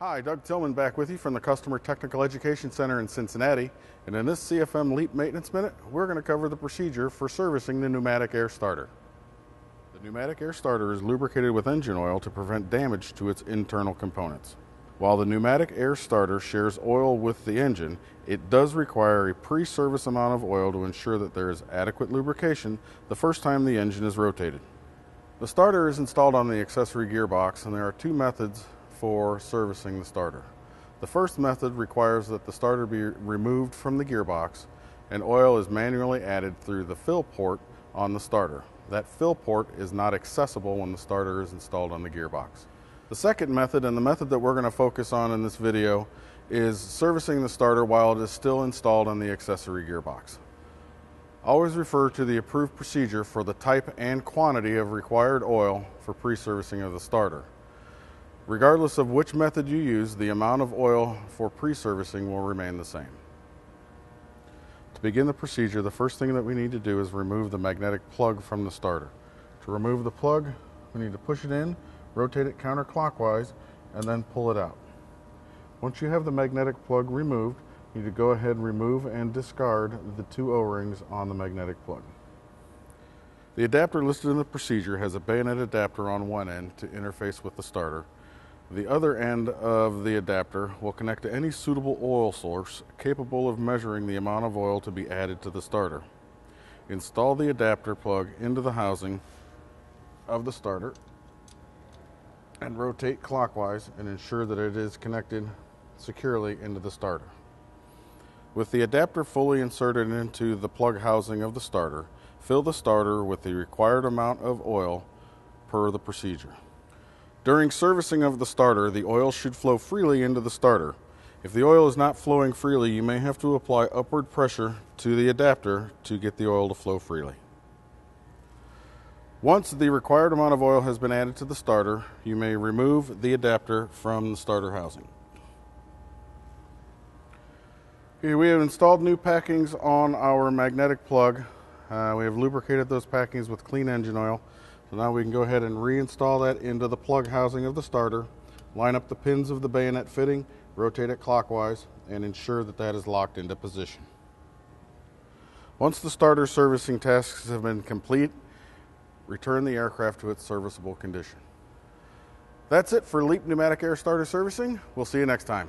Hi, Doug Tillman back with you from the Customer Technical Education Center in Cincinnati, and in this CFM Leap Maintenance Minute, we're going to cover the procedure for servicing the pneumatic air starter. The pneumatic air starter is lubricated with engine oil to prevent damage to its internal components. While the pneumatic air starter shares oil with the engine, it does require a pre-service amount of oil to ensure that there is adequate lubrication the first time the engine is rotated. The starter is installed on the accessory gearbox, and there are two methods for servicing the starter. The first method requires that the starter be removed from the gearbox and oil is manually added through the fill port on the starter. That fill port is not accessible when the starter is installed on the gearbox. The second method, and the method that we're going to focus on in this video, is servicing the starter while it is still installed on the accessory gearbox. Always refer to the approved procedure for the type and quantity of required oil for pre-servicing of the starter. Regardless of which method you use, the amount of oil for pre-servicing will remain the same. To begin the procedure, the first thing that we need to do is remove the magnetic plug from the starter. To remove the plug, we need to push it in, rotate it counterclockwise, and then pull it out. Once you have the magnetic plug removed, you need to go ahead and remove and discard the two O-rings on the magnetic plug. The adapter listed in the procedure has a bayonet adapter on one end to interface with the starter. The other end of the adapter will connect to any suitable oil source capable of measuring the amount of oil to be added to the starter. Install the adapter plug into the housing of the starter and rotate clockwise and ensure that it is connected securely into the starter. With the adapter fully inserted into the plug housing of the starter, fill the starter with the required amount of oil per the procedure. During servicing of the starter, the oil should flow freely into the starter. If the oil is not flowing freely, you may have to apply upward pressure to the adapter to get the oil to flow freely. Once the required amount of oil has been added to the starter, you may remove the adapter from the starter housing. Okay, we have installed new packings on our magnetic plug. We have lubricated those packings with clean engine oil. So now we can go ahead and reinstall that into the plug housing of the starter, line up the pins of the bayonet fitting, rotate it clockwise, and ensure that that is locked into position. Once the starter servicing tasks have been complete, return the aircraft to its serviceable condition. That's it for Leap Pneumatic Air Starter Servicing. We'll see you next time.